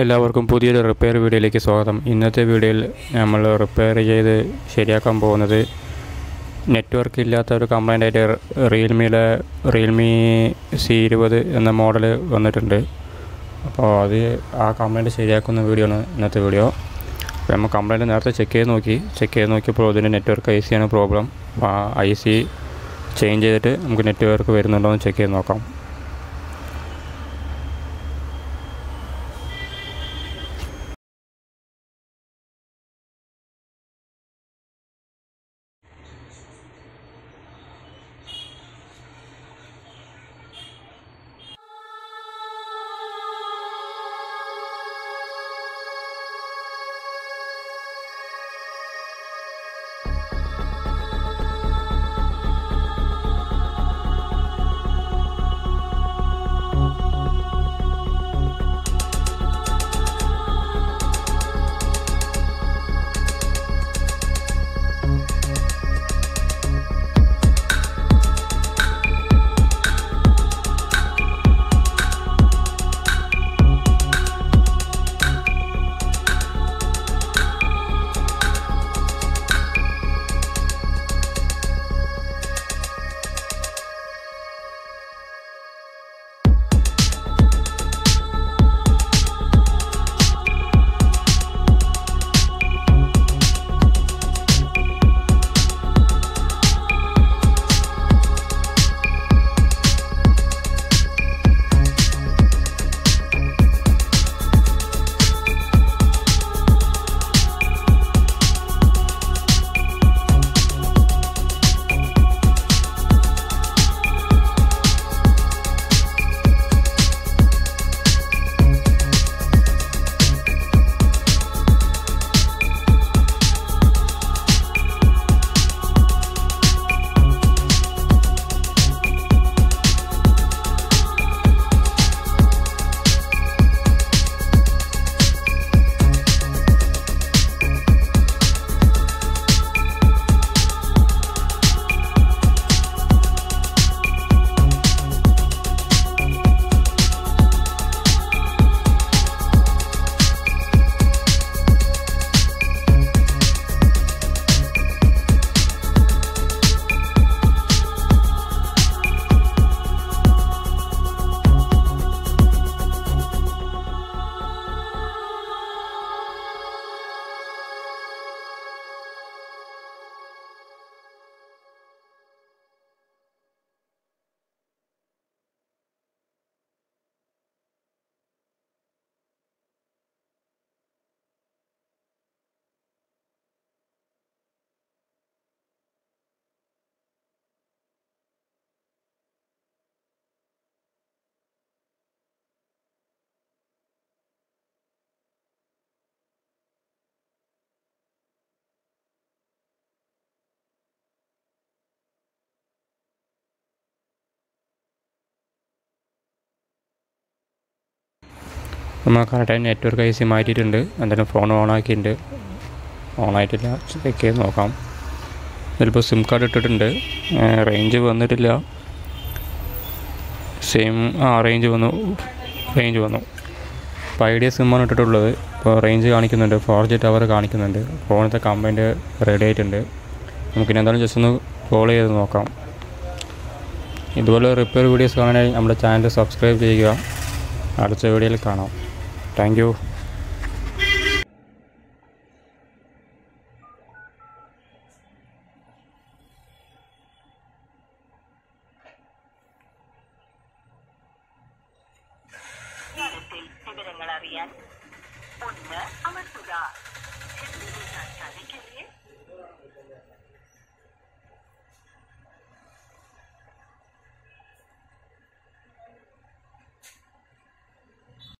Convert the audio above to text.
എല്ലാവർക്കും പുതിയൊരു റിപ്പയർ വീഡിയോയിലേക്ക് സ്വാഗതം. ഇന്നത്തെ വീഡിയോയിൽ നമ്മൾ റിപ്പയർ ചെയ്ത് ശരിയാക്കാൻ പോകുന്നത് നെറ്റ്വർക്ക് ഇല്ലാത്ത ഒരു കംപ്ലൈൻ്റ് ആയിട്ട് റിയൽമി C20 എന്ന മോഡൽ വന്നിട്ടുണ്ട്. അപ്പോൾ അത് ആ കംപ്ലൈൻറ്റ് ശരിയാക്കുന്ന വീഡിയോ ആണ് ഇന്നത്തെ വീഡിയോ. അപ്പോൾ നമ്മൾ കംപ്ലൈൻറ്റ് നേരത്തെ ചെക്ക് ചെയ്ത് നോക്കിയപ്പോൾ ഇതിൻ്റെ നെറ്റ്വർക്ക് IC ആണ് പ്രോബ്ലം. അപ്പോൾ IC ചേഞ്ച് ചെയ്തിട്ട് നമുക്ക് നെറ്റ്വർക്ക് വരുന്നുണ്ടോ എന്ന് ചെക്ക് ചെയ്ത് നോക്കാം. നമ്മൾ കറക്റ്റായി നെറ്റ്വർക്ക് IC മാറ്റിയിട്ടുണ്ട്. എന്തായാലും ഫോൺ ഓണാക്കിയിട്ടുണ്ട്. ഓണായിട്ടില്ല, ചെക്ക് ചെയ്ത് നോക്കാം. ഇതിലിപ്പോൾ സിം കാർഡ് ഇട്ടിട്ടുണ്ട്, റേഞ്ച് വന്നിട്ടില്ല. റേഞ്ച് വന്നു. ഇപ്പോൾ ഐഡിയ സിമ്മാണ് ഇട്ടിട്ടുള്ളത്. ഇപ്പോൾ റേഞ്ച് കാണിക്കുന്നുണ്ട്, 4G ടവർ കാണിക്കുന്നുണ്ട്. ഫോണിലത്തെ കംപ്ലൈൻറ്റ് റെഡി ആയിട്ടുണ്ട്. നമുക്കിനി എന്തായാലും ജസ്റ്റ് ഒന്ന് കോൾ ചെയ്ത് നോക്കാം. ഇതുപോലെ റിപ്പയർ വീഡിയോസ് കാണാനായി നമ്മുടെ ചാനൽ സബ്സ്ക്രൈബ് ചെയ്യുക. അടുത്ത വീഡിയോയിൽ കാണാം. താങ്ക്. നേരത്തെ വിവരങ്ങൾ അറിയാൻ ഒന്ന് അമർത്തുക.